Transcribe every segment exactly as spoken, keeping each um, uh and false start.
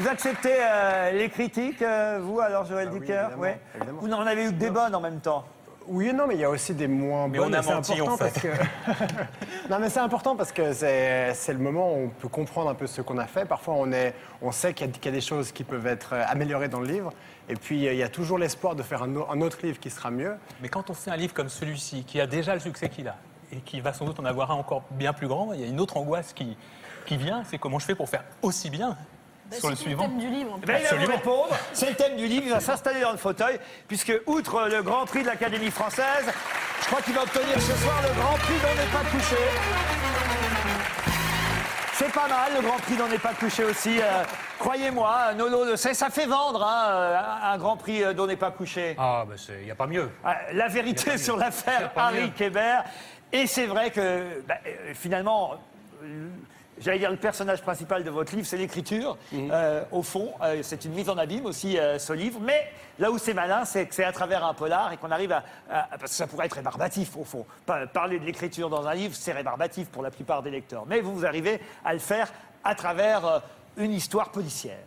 Vous acceptez euh, les critiques, euh, vous, alors, Joël Dicker? Ah oui, ouais. Vous n'en avez eu que des bonnes en même temps. Oui et non, mais il y a aussi des moins bonnes. Mais on a menti, en fait. Que... non, mais c'est important parce que c'est le moment où on peut comprendre un peu ce qu'on a fait. Parfois, on, est, on sait qu'il y, qu'il y a des choses qui peuvent être améliorées dans le livre. Et puis, il y a toujours l'espoir de faire un, un autre livre qui sera mieux. Mais quand on fait un livre comme celui-ci, qui a déjà le succès qu'il a, et qui va sans doute en avoir un encore bien plus grand, il y a une autre angoisse qui, qui vient, c'est comment je fais pour faire aussi bien ben sur le suivant. C'est le thème du livre. Ben il va vous répondre, c'est le thème du livre, il va s'installer dans le fauteuil, puisque outre le Grand Prix de l'Académie française, je crois qu'il va obtenir ce soir le Grand Prix d'On n'est pas couché. C'est pas mal, le Grand Prix d'On n'est pas couché aussi. Euh, Croyez-moi, Nolo le sait, ça fait vendre hein, un Grand Prix d'On n'est pas couché. Ah, ben il n'y a pas mieux. La vérité sur l'affaire Harry Quebert. Et c'est vrai que, bah, finalement, j'allais dire le personnage principal de votre livre, c'est l'écriture. Mmh. Euh, au fond, euh, c'est une mise en abîme aussi, euh, ce livre. Mais là où c'est malin, c'est que c'est à travers un polar et qu'on arrive à, à... Parce que ça pourrait être rébarbatif, au fond. Parler de l'écriture dans un livre, c'est rébarbatif pour la plupart des lecteurs. Mais vous, vous arrivez à le faire à travers euh, une histoire policière.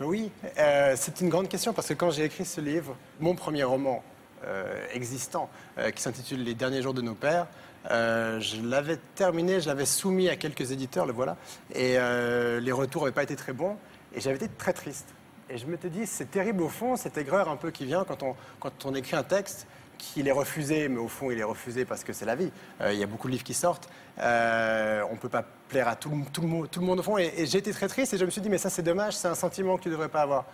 Oui, euh, c'est une grande question, parce que quand j'ai écrit ce livre, mon premier roman, Euh, existant, euh, qui s'intitule « Les derniers jours de nos pères ». Euh, je l'avais terminé, je l'avais soumis à quelques éditeurs, le voilà, et euh, les retours n'avaient pas été très bons, et j'avais été très triste. Et je m'étais dit, c'est terrible au fond, cette aigreur un peu qui vient quand on, quand on écrit un texte, qu'il est refusé, mais au fond, il est refusé parce que c'est la vie. Euh, il y a beaucoup de livres qui sortent, euh, on ne peut pas plaire à tout, tout, le, tout le monde au fond, et, et j'ai été très triste, et je me suis dit, mais ça c'est dommage, c'est un sentiment que tu ne devrais pas avoir.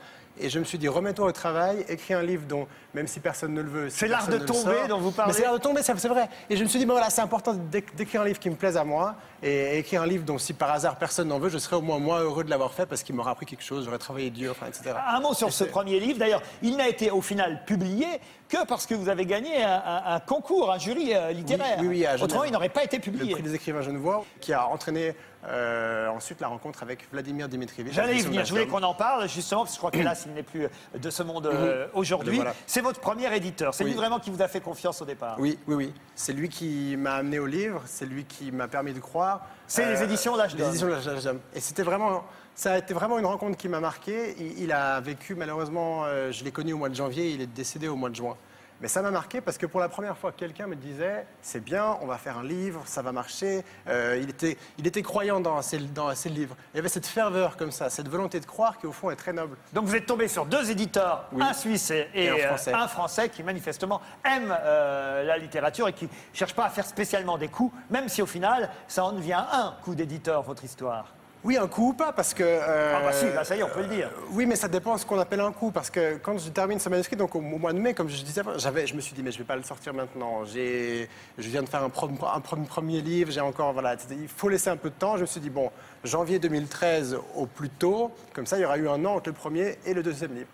Et je me suis dit, remets-toi au travail, écris un livre dont, même si personne ne le veut... Si c'est l'art de tomber sort, dont vous parlez. C'est l'art de tomber, c'est vrai. Et je me suis dit, ben voilà, c'est important d'écrire un livre qui me plaise à moi, et écrire un livre dont, si par hasard personne n'en veut, je serais au moins moins heureux de l'avoir fait, parce qu'il m'aura appris quelque chose, j'aurais travaillé dur, enfin, et cetera. Un mot sur et ce premier livre, d'ailleurs, il n'a été au final publié que parce que vous avez gagné un, un, un concours, un jury euh, littéraire. Oui, oui, oui, à Genève. Autrement, il n'aurait pas été publié. Le prix des écrivains genevois, qui a entraîné... Euh, ensuite, la rencontre avec Vladimir Dimitrievitch. J'allais y venir, je voulais qu'on en parle justement, parce que je crois que là, s'il n'est plus de ce monde euh, aujourd'hui, voilà. C'est votre premier éditeur. C'est oui. Lui vraiment qui vous a fait confiance au départ. Oui, oui, oui. C'est lui qui m'a amené au livre, c'est lui qui m'a permis de croire. C'est euh, les éditions de l'âge d'homme. Et c'était vraiment, ça a été vraiment une rencontre qui m'a marqué. Il, il a vécu, malheureusement, euh, je l'ai connu au mois de janvier, il est décédé au mois de juin. Mais ça m'a marqué parce que pour la première fois, quelqu'un me disait « c'est bien, on va faire un livre, ça va marcher euh, ». Il était, il était croyant dans ses, dans ses livres. Il y avait cette ferveur comme ça, cette volonté de croire qui au fond est très noble. Donc vous êtes tombé sur deux éditeurs, oui. Un Suisse et, et un, Français. un Français qui manifestement aime euh, la littérature et qui ne cherche pas à faire spécialement des coups, même si au final, ça en devient un coup d'éditeur, votre histoire. Oui, un coup ou pas, parce que... Euh, ah bah si, bah ça y est, on peut le dire. Euh, oui, mais ça dépend de ce qu'on appelle un coup, parce que quand je termine ce manuscrit, donc au, au mois de mai, comme je disais, je me suis dit, mais je ne vais pas le sortir maintenant, je viens de faire un, pro, un, pro, un premier livre, j'ai encore, voilà, il faut laisser un peu de temps, je me suis dit, bon, janvier deux mille treize au plus tôt, comme ça, il y aura eu un an entre le premier et le deuxième livre.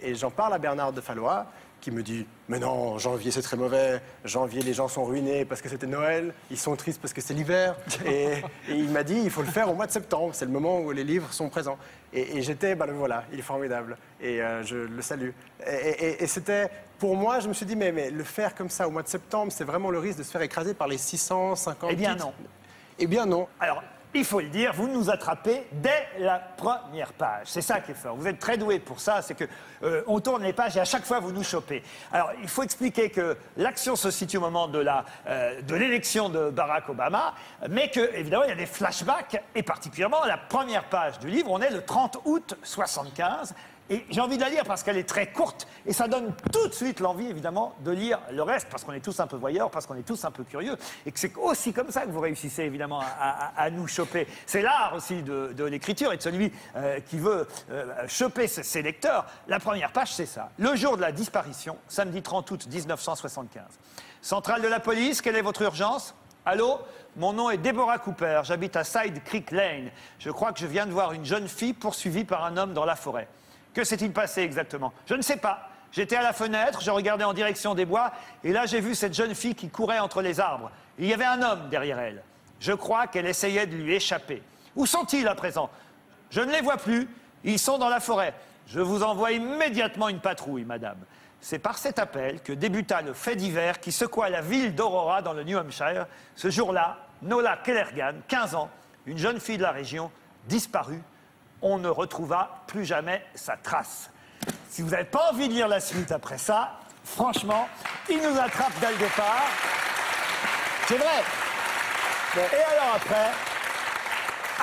Et j'en parle à Bernard de Fallois, qui me dit, mais non, janvier c'est très mauvais, janvier les gens sont ruinés parce que c'était Noël, ils sont tristes parce que c'est l'hiver. Et, et il m'a dit, il faut le faire au mois de septembre, c'est le moment où les livres sont présents. Et, et j'étais, ben voilà, il est formidable, et euh, je le salue. Et, et, et c'était, pour moi, je me suis dit, mais, mais le faire comme ça au mois de septembre, c'est vraiment le risque de se faire écraser par les six cent cinquante. Eh bien titres. non. Eh bien non. Alors, il faut le dire, vous nous attrapez dès la première page. C'est ça qui est fort. Vous êtes très doué pour ça, c'est que euh, on tourne les pages et à chaque fois vous nous chopez. Alors il faut expliquer que l'action se situe au moment de la euh, de l'élection de Barack Obama, mais que évidemment il y a des flashbacks et particulièrement la première page du livre. On est le trente août soixante-quinze. Et j'ai envie de la lire parce qu'elle est très courte et ça donne tout de suite l'envie, évidemment, de lire le reste parce qu'on est tous un peu voyeurs, parce qu'on est tous un peu curieux et que c'est aussi comme ça que vous réussissez, évidemment, à, à, à nous choper. C'est l'art aussi de, de l'écriture et de celui euh, qui veut euh, choper ses, ses lecteurs. La première page, c'est ça. Le jour de la disparition, samedi trente août mille neuf cent soixante-quinze. Centrale de la police, quelle est votre urgence ? Allô ? Mon nom est Deborah Cooper, j'habite à Side Creek Lane. Je crois que je viens de voir une jeune fille poursuivie par un homme dans la forêt. Que s'est-il passé exactement? Je ne sais pas. J'étais à la fenêtre, je regardais en direction des bois, et là j'ai vu cette jeune fille qui courait entre les arbres. Il y avait un homme derrière elle. Je crois qu'elle essayait de lui échapper. Où sont-ils à présent? Je ne les vois plus. Ils sont dans la forêt. Je vous envoie immédiatement une patrouille, madame. C'est par cet appel que débuta le fait divers qui secoua la ville d'Aurora dans le New Hampshire. Ce jour-là, Nola Kellergan, quinze ans, une jeune fille de la région, disparut on ne retrouva plus jamais sa trace. Si vous n'avez pas envie de lire la suite après ça, franchement, il nous attrape dès le départ. C'est vrai. Et alors après,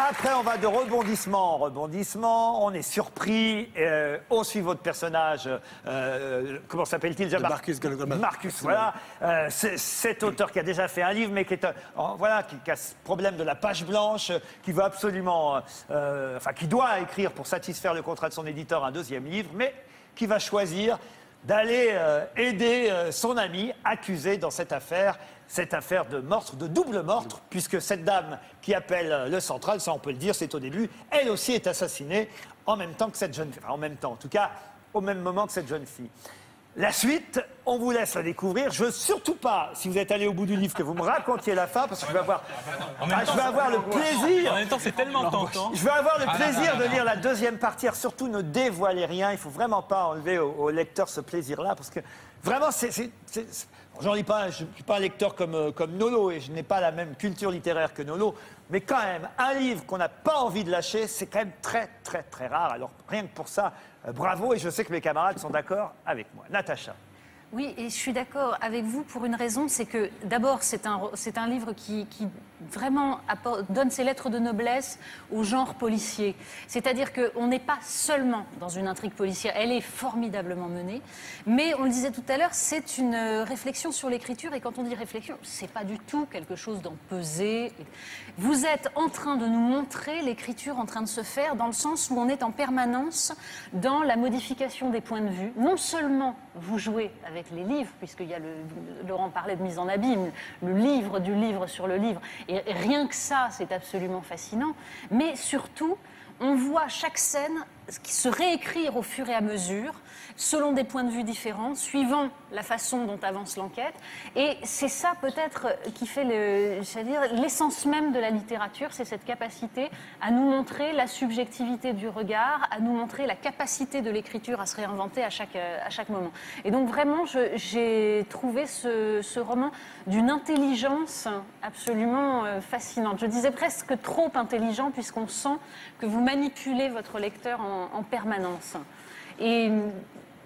après on va de rebondissement en rebondissement, on est surpris, euh, on suit votre personnage, euh, comment s'appelle-t-il déjà? Marcus Goldman. Marcus, voilà, euh, cet auteur qui a déjà fait un livre, mais qui est, un, euh, voilà, qui, qui a ce problème de la page blanche, qui veut absolument, euh, enfin qui doit écrire pour satisfaire le contrat de son éditeur un deuxième livre, mais qui va choisir d'aller euh, aider euh, son ami accusé dans cette affaire, cette affaire de meurtre, de double meurtre, puisque cette dame qui appelle euh, le central, ça on peut le dire, c'est au début, elle aussi est assassinée en même temps que cette jeune fille, enfin, en même temps, en tout cas, au même moment que cette jeune fille. La suite, on vous laisse la découvrir. Je veux surtout pas, si vous êtes allé au bout du livre, que vous me racontiez la fin, parce que je vais avoir, ah bah ah, je vais temps, avoir le plaisir... En même temps, c'est tellement tentant. Je vais avoir le ah, plaisir non, non, non, de lire non. la deuxième partie. Alors, surtout, ne dévoilez rien. Il ne faut vraiment pas enlever au, au lecteur ce plaisir-là, parce que vraiment, c'est... J'en lis pas, je ne suis pas un lecteur comme, comme Nolo, et je n'ai pas la même culture littéraire que Nolo, mais quand même, un livre qu'on n'a pas envie de lâcher, c'est quand même très, très, très rare. Alors, rien que pour ça, bravo, et je sais que mes camarades sont d'accord avec moi. Natacha. Oui, et je suis d'accord avec vous pour une raison, c'est que d'abord, c'est un, c'est un livre qui, qui vraiment apporte, donne ses lettres de noblesse au genre policier. C'est-à-dire qu'on n'est pas seulement dans une intrigue policière, elle est formidablement menée, mais on le disait tout à l'heure, c'est une réflexion sur l'écriture, et quand on dit réflexion, c'est pas du tout quelque chose d'en pesé. Vous êtes en train de nous montrer l'écriture en train de se faire, dans le sens où on est en permanence dans la modification des points de vue. Non seulement vous jouez avec les livres, puisqu'il y a, le, Laurent parlait de mise en abîme, le livre du livre sur le livre, et rien que ça, c'est absolument fascinant, mais surtout, on voit chaque scène se réécrire au fur et à mesure, selon des points de vue différents, suivant la façon dont avance l'enquête, et c'est ça peut-être qui fait le, l'essence même de la littérature, c'est cette capacité à nous montrer la subjectivité du regard, à nous montrer la capacité de l'écriture à se réinventer à chaque, à chaque moment. Et donc vraiment, j'ai trouvé ce, ce roman d'une intelligence absolument fascinante. Je disais presque trop intelligent, puisqu'on sent que vous manipulez votre lecteur en En, en permanence. Et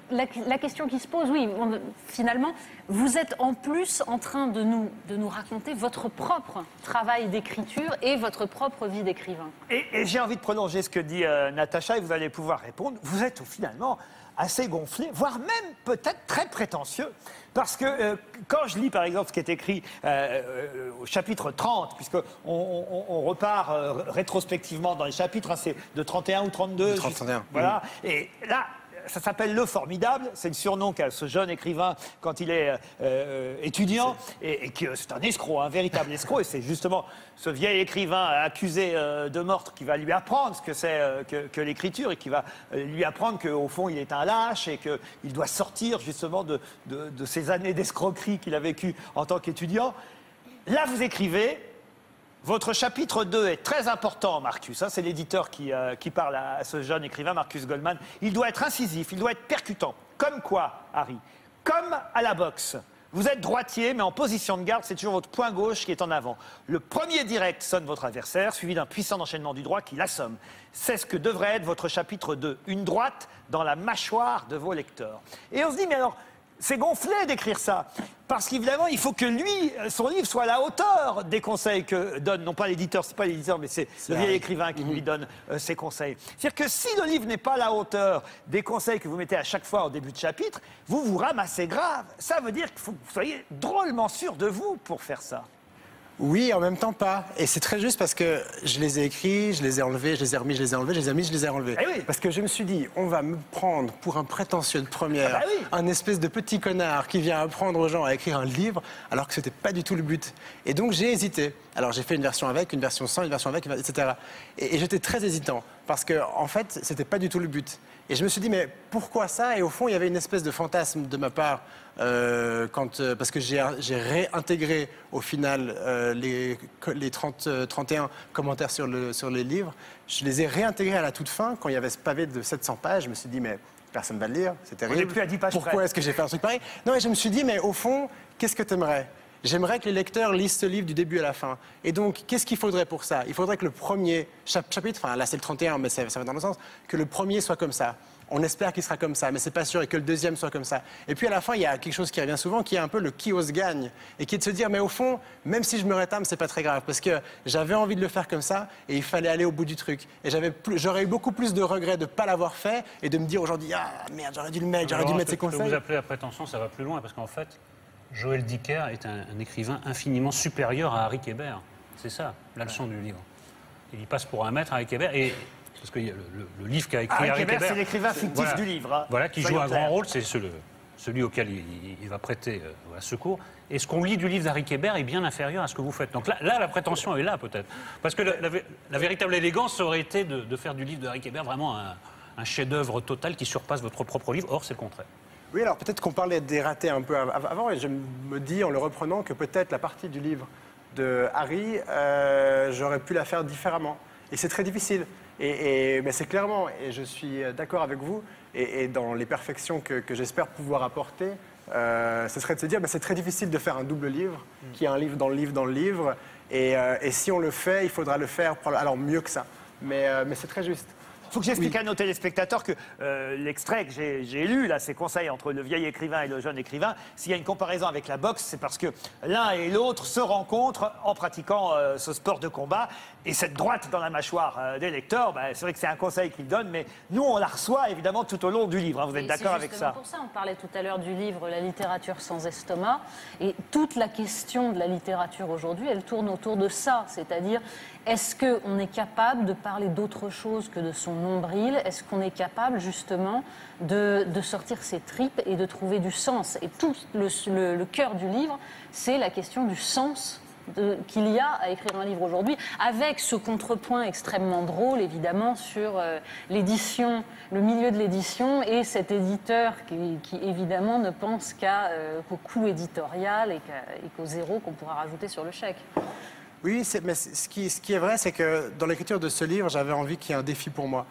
la, la question qui se pose, oui, on, finalement, vous êtes en plus en train de nous, de nous raconter votre propre travail d'écriture et votre propre vie d'écrivain. Et, et j'ai envie de prolonger ce que dit euh, Natacha, et vous allez pouvoir répondre. Vous êtes finalement assez gonflé, voire même peut-être très prétentieux. Parce que euh, quand je lis, par exemple, ce qui est écrit euh, euh, au chapitre trente, puisqu'on on, on repart euh, rétrospectivement dans les chapitres, hein, c'est de trente et un ou trente-deux. De trente et un. Juste, voilà. Mmh. Et là, ça s'appelle Le Formidable, c'est le surnom qu'a ce jeune écrivain quand il est euh, étudiant, et, et que c'est un escroc, un véritable escroc, et c'est justement ce vieil écrivain accusé euh, de meurtre qui va lui apprendre ce que c'est euh, que, que l'écriture, et qui va euh, lui apprendre qu'au fond il est un lâche, et qu'il doit sortir justement de, de, de ces années d'escroquerie qu'il a vécues en tant qu'étudiant. Là vous écrivez... Votre chapitre deux est très important, Marcus. Hein, c'est l'éditeur qui, euh, qui parle à, à ce jeune écrivain, Marcus Goldman. Il doit être incisif, il doit être percutant. Comme quoi, Harry? Comme à la boxe. Vous êtes droitier, mais en position de garde, c'est toujours votre point gauche qui est en avant. Le premier direct sonne votre adversaire, suivi d'un puissant enchaînement du droit qui l'assomme. C'est ce que devrait être votre chapitre deux. Une droite dans la mâchoire de vos lecteurs. Et on se dit, mais alors... C'est gonflé d'écrire ça, parce qu'évidemment, il faut que lui, son livre, soit à la hauteur des conseils que donne, non pas l'éditeur, c'est pas l'éditeur, mais c'est le vieil écrivain qui mmh. lui donne euh, ses conseils. C'est-à-dire que si le livre n'est pas à la hauteur des conseils que vous mettez à chaque fois au début de chapitre, vous vous ramassez grave. Ça veut dire qu'il faut que vous soyez drôlement sûr de vous pour faire ça. Oui, en même temps pas. Et c'est très juste parce que je les ai écrits, je les ai enlevés, je les ai remis, je les ai enlevés, je les ai mis, je les ai enlevés. Eh oui. Parce que je me suis dit, on va me prendre pour un prétentieux de première, ah bah oui. un espèce de petit connard qui vient apprendre aux gens à écrire un livre, alors que c'était pas du tout le but. Et donc j'ai hésité. Alors j'ai fait une version avec, une version sans, une version avec, et cetera. Et, et j'étais très hésitant, parce que en fait, c'était pas du tout le but. Et je me suis dit, mais pourquoi ça? Et au fond, il y avait une espèce de fantasme de ma part, euh, quand, euh, parce que j'ai réintégré au final euh, les, les trente, trente et un commentaires sur, le, sur les livres. Je les ai réintégrés à la toute fin, quand il y avait ce pavé de sept cents pages. Je me suis dit, mais personne ne va le lire, c'est terrible. On n'est plus à dix pages près. Pourquoi est-ce que j'ai fait un truc pareil? Non, et je me suis dit, mais au fond, qu'est-ce que tu aimerais? J'aimerais que les lecteurs lisent ce livre du début à la fin. Et donc, qu'est-ce qu'il faudrait pour ça? Il faudrait que le premier chapitre, enfin là c'est le trente et un, mais ça, ça va dans le sens, que le premier soit comme ça. On espère qu'il sera comme ça, mais c'est pas sûr, et que le deuxième soit comme ça. Et puis à la fin, il y a quelque chose qui revient souvent, qui est un peu le qui ose gagne, et qui est de se dire, mais au fond, même si je me rétame, c'est pas très grave, parce que j'avais envie de le faire comme ça, et il fallait aller au bout du truc. Et j'avais plus, j'aurais eu beaucoup plus de regrets de pas l'avoir fait, et de me dire aujourd'hui, ah merde, j'aurais dû le mettre, j'aurais dû mettre ces conseils. Ce que vous appelez la prétention, ça va plus loin, parce qu'en fait, Joël Dicker est un, un écrivain infiniment supérieur à Harry Quebert. C'est ça, la leçon ouais. du livre. Il y passe pour un maître, Harry Quebert, et parce que le, le, le livre qu'a écrit ah, Harry Quebert, c'est l'écrivain fictif voilà, du livre. Hein. Voilà, qui joue un grand rôle, c'est celui, celui auquel il, il, il va prêter euh, à secours. Et ce qu'on lit du livre d'Harry Quebert est bien inférieur à ce que vous faites. Donc là, là la prétention est là, peut-être. Parce que la, la, la véritable élégance aurait été de, de faire du livre d'Harry Quebert vraiment un, un chef-d'œuvre total qui surpasse votre propre livre. Or, c'est le contraire. Oui, alors peut-être qu'on parlait des ratés un peu avant, et je me dis en le reprenant que peut-être la partie du livre de Harry, euh, j'aurais pu la faire différemment. Et c'est très difficile. Et, et, mais c'est clairement, et je suis d'accord avec vous, et, et dans les perfections que, que j'espère pouvoir apporter, euh, ce serait de se dire, ben c'est très difficile de faire un double livre, mmh. qui est un livre dans le livre dans le livre, et, euh, et si on le fait, il faudra le faire, alors mieux que ça. Mais, euh, mais c'est très juste. Il faut que j'explique oui. à nos téléspectateurs que euh, l'extrait que j'ai lu, là, ces conseils entre le vieil écrivain et le jeune écrivain, s'il y a une comparaison avec la boxe, c'est parce que l'un et l'autre se rencontrent en pratiquant euh, ce sport de combat. Et cette droite dans la mâchoire euh, des lecteurs, bah, c'est vrai que c'est un conseil qu'ils donnent, mais nous, on la reçoit évidemment tout au long du livre. Hein, vous êtes d'accord avec ça? C'est justement pour ça qu'on parlait tout à l'heure du livre « La littérature sans estomac ». Et toute la question de la littérature aujourd'hui, elle tourne autour de ça, c'est-à-dire... Est-ce qu'on est capable de parler d'autre chose que de son nombril? Est-ce qu'on est capable, justement, de, de sortir ses tripes et de trouver du sens? Et tout le, le, le cœur du livre, c'est la question du sens qu'il y a à écrire un livre aujourd'hui, avec ce contrepoint extrêmement drôle, évidemment, sur euh, l'édition, le milieu de l'édition, et cet éditeur qui, qui évidemment, ne pense qu'à, euh, qu'au coût éditorial et qu'au zéro qu'on pourra rajouter sur le chèque. Oui, mais ce qui, ce qui est vrai, c'est que dans l'écriture de ce livre, j'avais envie qu'il y ait un défi pour moi.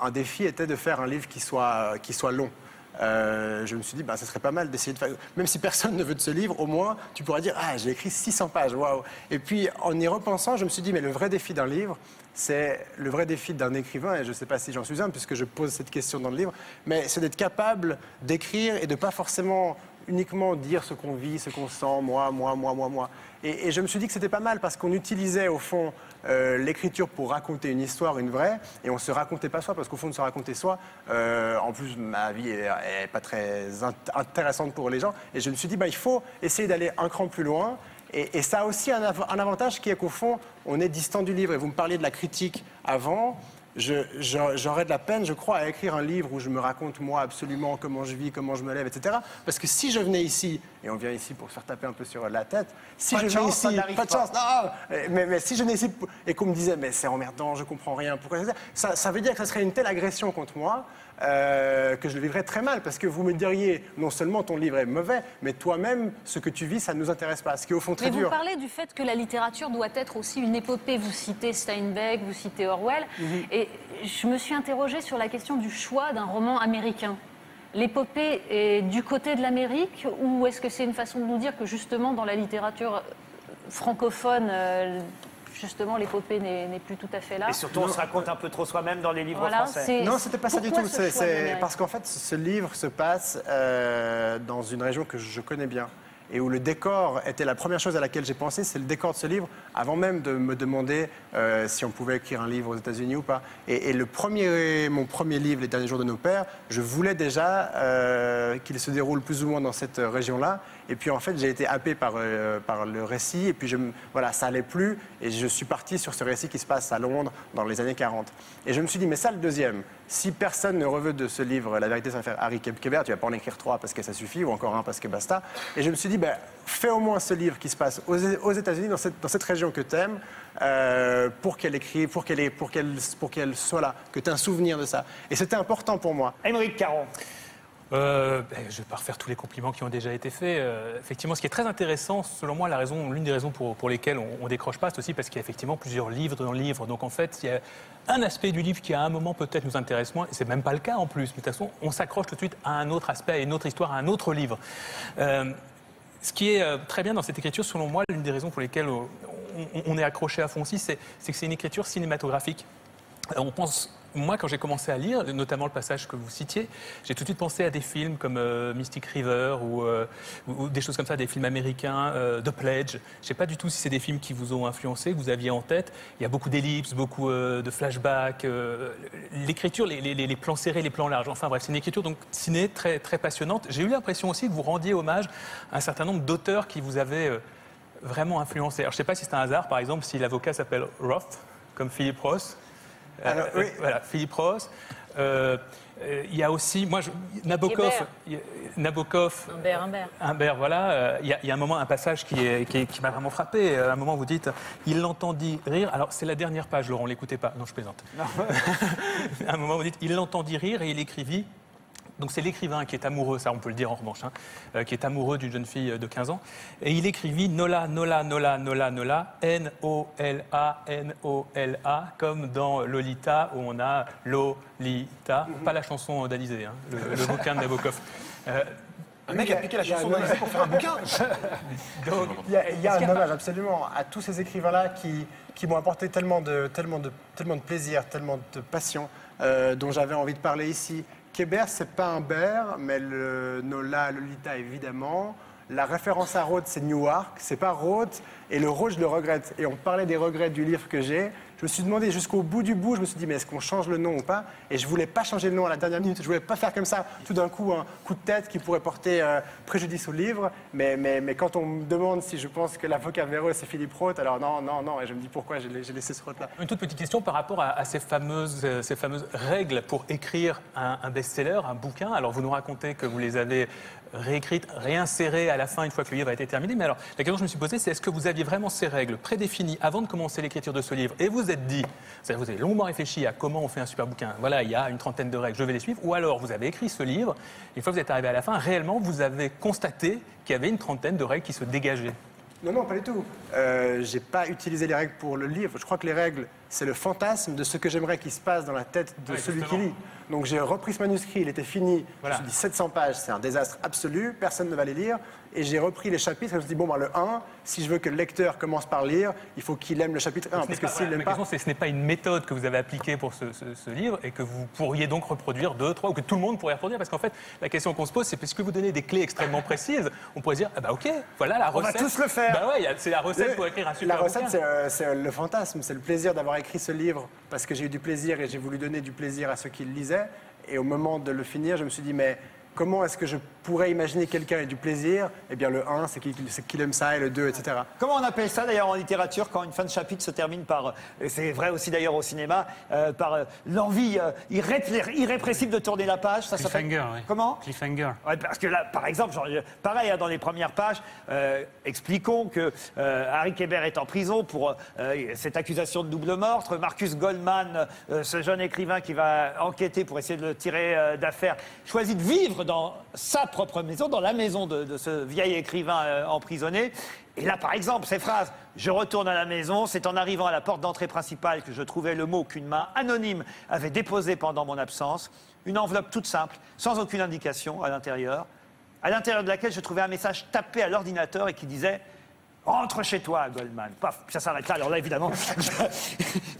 Un défi était de faire un livre qui soit, qui soit long. Euh, je me suis dit, ben, ce serait pas mal d'essayer de faire... Même si personne ne veut de ce livre, au moins, tu pourras dire, ah, j'ai écrit six cents pages, waouh. Et puis, en y repensant, je me suis dit, mais le vrai défi d'un livre, c'est le vrai défi d'un écrivain, et je ne sais pas si j'en suis un, puisque je pose cette question dans le livre, mais c'est d'être capable d'écrire et de pas forcément... uniquement dire ce qu'on vit, ce qu'on sent, moi, moi, moi, moi, moi. Et, et je me suis dit que c'était pas mal parce qu'on utilisait au fond euh, l'écriture pour raconter une histoire, une vraie, et on se racontait pas soi parce qu'au fond de se raconter soi, euh, en plus ma vie est, est pas très int intéressante pour les gens. Et je me suis dit bah il faut essayer d'aller un cran plus loin. Et, et ça a aussi un, av un avantage qui est qu'au fond on est distant du livre. Et vous me parliez de la critique avant. J'aurais de la peine, je crois, à écrire un livre où je me raconte moi absolument comment je vis, comment je me lève, et cetera. Parce que si je venais ici, et on vient ici pour se faire taper un peu sur la tête, si pas je venais ici, pas de chance, non, mais, mais si je venais ici et qu'on me disait mais c'est emmerdant, je comprends rien, pourquoi ça, ça veut dire que ça serait une telle agression contre moi euh, que je le vivrais très mal, parce que vous me diriez non seulement ton livre est mauvais, mais toi-même ce que tu vis ça ne nous intéresse pas, ce qui est au fond très mais dur. Vous parlez du fait que la littérature doit être aussi une épopée. Vous citez Steinbeck, vous citez Orwell. Mm-hmm. Et je me suis interrogée sur la question du choix d'un roman américain. L'épopée est du côté de l'Amérique ou est-ce que c'est une façon de nous dire que justement dans la littérature francophone, justement l'épopée n'est plus tout à fait là? Et surtout on se raconte un peu trop soi-même dans les livres voilà, français. Non, c'était pas ça du tout. C'est parce qu'en fait ce livre se passe euh, dans une région que je connais bien. Et où le décor était la première chose à laquelle j'ai pensé, c'est le décor de ce livre, avant même de me demander euh, si on pouvait écrire un livre aux États-Unis ou pas. Et, et le premier, mon premier livre, Les derniers jours de nos pères, je voulais déjà euh, qu'il se déroule plus ou moins dans cette région-là. Et puis en fait, j'ai été happé par, euh, par le récit, et puis je, voilà, ça n'allait plus, et je suis parti sur ce récit qui se passe à Londres dans les années quarante. Et je me suis dit, mais ça, le deuxième, si personne ne reveut de ce livre, La vérité sur l'affaire Harry Quebert, tu vas pas en écrire trois parce que ça suffit, ou encore un parce que basta. Et je me suis dit, ben, fais au moins ce livre qui se passe aux, aux États-Unis, dans cette, dans cette région que tu aimes, euh, pour qu'elle écrive, pour qu'elle pour qu'elle pour qu'elle soit là, que tu aies un souvenir de ça. Et c'était important pour moi. Aymeric Caron. Euh, ben, je ne vais pas refaire tous les compliments qui ont déjà été faits. Euh, effectivement, ce qui est très intéressant, selon moi, l'une des raisons pour, pour lesquelles on ne décroche pas, c'est aussi parce qu'il y a effectivement plusieurs livres dans le livre. Donc en fait, il y a un aspect du livre qui à un moment peut-être nous intéresse moins, et c'est même pas le cas en plus. De toute façon, on s'accroche tout de suite à un autre aspect, à une autre histoire, à un autre livre. Euh, Ce qui est très bien dans cette écriture, selon moi, l'une des raisons pour lesquelles on est accroché à Foncy, c'est que c'est une écriture cinématographique. On pense... Moi, quand j'ai commencé à lire, notamment le passage que vous citiez, j'ai tout de suite pensé à des films comme euh, Mystic River ou, euh, ou, ou des choses comme ça, des films américains, euh, The Pledge. Je ne sais pas du tout si c'est des films qui vous ont influencé, que vous aviez en tête. Il y a beaucoup d'ellipses, beaucoup euh, de flashbacks, euh, l'écriture, les, les, les plans serrés, les plans larges. Enfin bref, c'est une écriture donc ciné très, très passionnante. J'ai eu l'impression aussi que vous rendiez hommage à un certain nombre d'auteurs qui vous avaient euh, vraiment influencé. Alors je ne sais pas si c'est un hasard, par exemple, si l'avocat s'appelle Roth, comme Philip Roth. Alors, oui. euh, voilà, Philip Roth. Euh, euh, il y a aussi, moi, je, Nabokov, il, Nabokov, Humbert, Humbert. Humbert, voilà. Euh, il, y a, il y a un moment, un passage qui, qui, qui m'a vraiment frappé. À un moment, vous dites, il l'entendit rire. Alors, c'est la dernière page, Laurent, l'écoutez pas. Non, je plaisante. Non. À un moment, vous dites, il l'entendit rire et il écrivit. Donc c'est l'écrivain qui est amoureux, ça on peut le dire en revanche, hein, qui est amoureux d'une jeune fille de quinze ans. Et il écrivit Nola, Nola, Nola, Nola, Nola, N O L A, N O L A, comme dans Lolita, où on a Lolita, mm-hmm. Pas la chanson d'Alizé, hein, le, le bouquin de Nabokov. Euh, Un mec a appliqué la chanson d'Alizé pour faire un bouquin. Donc, il y a, il y a un hommage absolument à tous ces écrivains-là qui, qui m'ont apporté tellement de, tellement, de, tellement de plaisir, tellement de passion, euh, dont j'avais envie de parler ici. Quebert, c'est pas Humbert, mais le Nola, Lolita, évidemment. La référence à Roth, c'est Newark, c'est pas Roth. Et le Roth, je le regrette. Et on parlait des regrets du livre que j'ai. Je me suis demandé jusqu'au bout du bout, je me suis dit, mais est-ce qu'on change le nom ou pas? Et je voulais pas changer le nom à la dernière minute. Je voulais pas faire comme ça, tout d'un coup, un coup de tête qui pourrait porter euh, préjudice au livre. Mais, mais, mais quand on me demande si je pense que l'avocat véreux, c'est Philip Roth, alors non, non, non. Et je me dis, pourquoi j'ai laissé ce Roth-là? Une toute petite question par rapport à, à ces, fameuses, euh, ces fameuses règles pour écrire un, un best-seller, un bouquin. Alors, vous nous racontez que vous les avez réécrites, réinsérées à la fin, une fois que le livre a été terminé. Mais alors, la question que je me suis posée, c'est est-ce que vous aviez vraiment ces règles prédéfinies avant de commencer l'écriture de ce livre? Et vous êtes dit, vous avez longuement réfléchi à comment on fait un super bouquin, voilà, il y a une trentaine de règles, je vais les suivre. Ou alors, vous avez écrit ce livre, et une fois que vous êtes arrivé à la fin, réellement, vous avez constaté qu'il y avait une trentaine de règles qui se dégageaient. Non, non, pas du tout. Euh, j'ai pas utilisé les règles pour le livre. Je crois que les règles, c'est le fantasme de ce que j'aimerais qu'il se passe dans la tête de ouais, celui qui lit. Donc j'ai repris ce manuscrit, il était fini. Voilà. Je me suis dit, sept cents pages, c'est un désastre absolu, personne ne va les lire. Et j'ai repris les chapitres et je me suis dit, bon, ben, le un, si je veux que le lecteur commence par lire, il faut qu'il aime le chapitre un. Parce que s'il l'aime pas... Ma question, c'est que ce n'est pas une méthode que vous avez appliquée pour ce, ce, ce livre et que vous pourriez donc reproduire deux, trois, ou que tout le monde pourrait reproduire. Parce qu'en fait, la question qu'on se pose, c'est parce que vous donnez des clés extrêmement précises, on pourrait dire, ah bah ok, voilà la recette. On va tous le faire. Bah ouais, c'est la recette le, pour écrire un super La recette, c'est euh, le fantasme, c'est le plaisir d'avoir écrit ce livre parce que j'ai eu du plaisir et j'ai voulu donner du plaisir à ceux qui le lisaient. Et au moment de le finir, je me suis dit, mais comment est-ce que je pourrais imaginer quelqu'un ait du plaisir? Eh bien, le un, c'est qu'il qu'il aime ça, et le deux, et cetera. Comment on appelle ça, d'ailleurs, en littérature, quand une fin de chapitre se termine par, c'est vrai aussi, d'ailleurs, au cinéma, euh, par euh, l'envie euh, irré irrépressible de tourner la page? Ça s'appelle... Cliffhanger, oui. Comment? Cliffhanger. Ouais, parce que là, par exemple, genre, pareil, hein, dans les premières pages, euh, expliquons que euh, Harry Quebert est en prison pour euh, cette accusation de double meurtre. Marcus Goldman, euh, ce jeune écrivain qui va enquêter pour essayer de le tirer euh, d'affaire, choisit de vivre dans sa propre maison, dans la maison de, de ce vieil écrivain euh, emprisonné. Et là, par exemple, ces phrases « Je retourne à la maison, c'est en arrivant à la porte d'entrée principale que je trouvais le mot qu'une main anonyme avait déposé pendant mon absence, une enveloppe toute simple, sans aucune indication à l'intérieur, à l'intérieur de laquelle je trouvais un message tapé à l'ordinateur et qui disait « Rentre chez toi, Goldman ». Paf, ça s'arrête là, alors là, évidemment.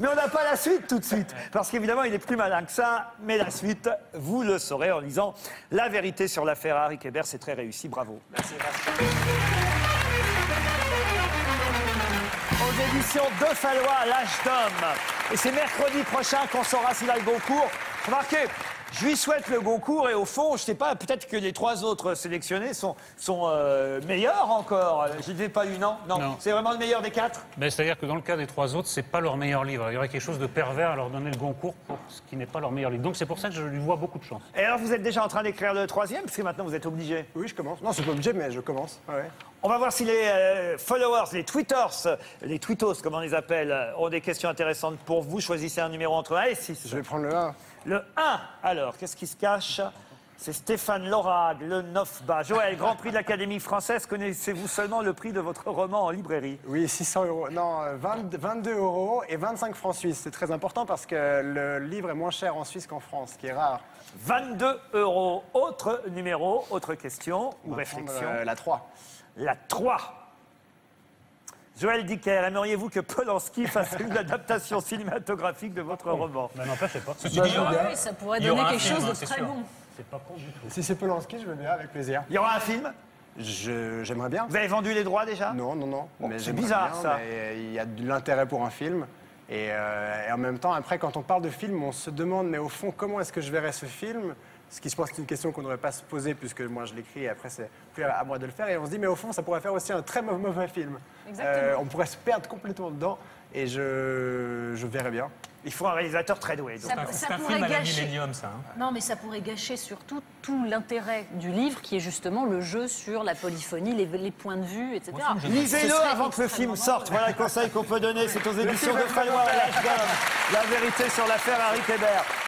Mais on n'a pas la suite tout de suite, parce qu'évidemment, il est plus malin que ça. Mais la suite, vous le saurez en lisant « La vérité sur l'affaire Harry Quebert ». C'est très réussi, bravo. Merci, merci. Aux éditions de Fallois, l'âge d'homme. Et c'est mercredi prochain qu'on saura s'il a le Goncourt. Remarquez, je lui souhaite le Goncourt et au fond, je ne sais pas, peut-être que les trois autres sélectionnés sont, sont euh, meilleurs encore. Je ne l'ai pas eu, non, non. Non. C'est vraiment le meilleur des quatre. Ben, c'est-à-dire que dans le cas des trois autres, ce n'est pas leur meilleur livre. Il y aurait quelque chose de pervers à leur donner le Goncourt pour ce qui n'est pas leur meilleur livre. Donc c'est pour ça que je lui vois beaucoup de chance. Et alors vous êtes déjà en train d'écrire le troisième, parce que maintenant vous êtes obligé. Oui, je commence. Non, c'est pas obligé, mais je commence. Ouais. On va voir si les euh, followers, les tweeters, les tweetos, comme on les appelle, ont des questions intéressantes pour vous. Choisissez un numéro entre un et six. Je vais prendre le un. Le un, alors, qu'est-ce qui se cache? C'est Stéphane Laurade, le neuf bas. Joël, Grand Prix de l'Académie française, connaissez-vous seulement le prix de votre roman en librairie? Oui, six cents euros. Non, vingt, vingt-deux euros et vingt-cinq francs suisses. C'est très important parce que le livre est moins cher en Suisse qu'en France, ce qui est rare. vingt-deux euros. Autre numéro, autre question ou réflexion? euh, La trois. la trois. Joël Dicker, aimeriez-vous que Polanski fasse une adaptation cinématographique de votre roman? Ben non, pas, je sais pas. Bah, je aura, oui, ça pourrait donner quelque film, chose de très sûr. Bon. C'est pas con du tout. Si c'est Polanski, je me mets avec plaisir. Il y aura un film? J'aimerais bien. Vous avez vendu les droits déjà? Non, non, non. Bon, c'est bizarre bien, ça. Mais il y a de l'intérêt pour un film. Et, euh, et en même temps, après, quand on parle de film, on se demande, mais au fond, comment est-ce que je verrais ce film? Ce qui, je pense, c'est une question qu'on ne devrait pas se poser, puisque moi je l'écris et après c'est plus à moi de le faire. Et on se dit, mais au fond, ça pourrait faire aussi un très mauvais, mauvais film. Euh, on pourrait se perdre complètement dedans et je, je verrais bien. Il faut un réalisateur très doué. Donc. Ça, ça, ça pourrait gâcher. Ça, hein. Non, mais ça pourrait gâcher surtout tout l'intérêt du livre, qui est justement le jeu sur la polyphonie, les, les points de vue, et cetera. Lisez-le avant que le film sorte. Voilà le conseil qu'on peut donner. C'est aux éditions de Fallois, La vérité sur l'affaire Harry Quebert.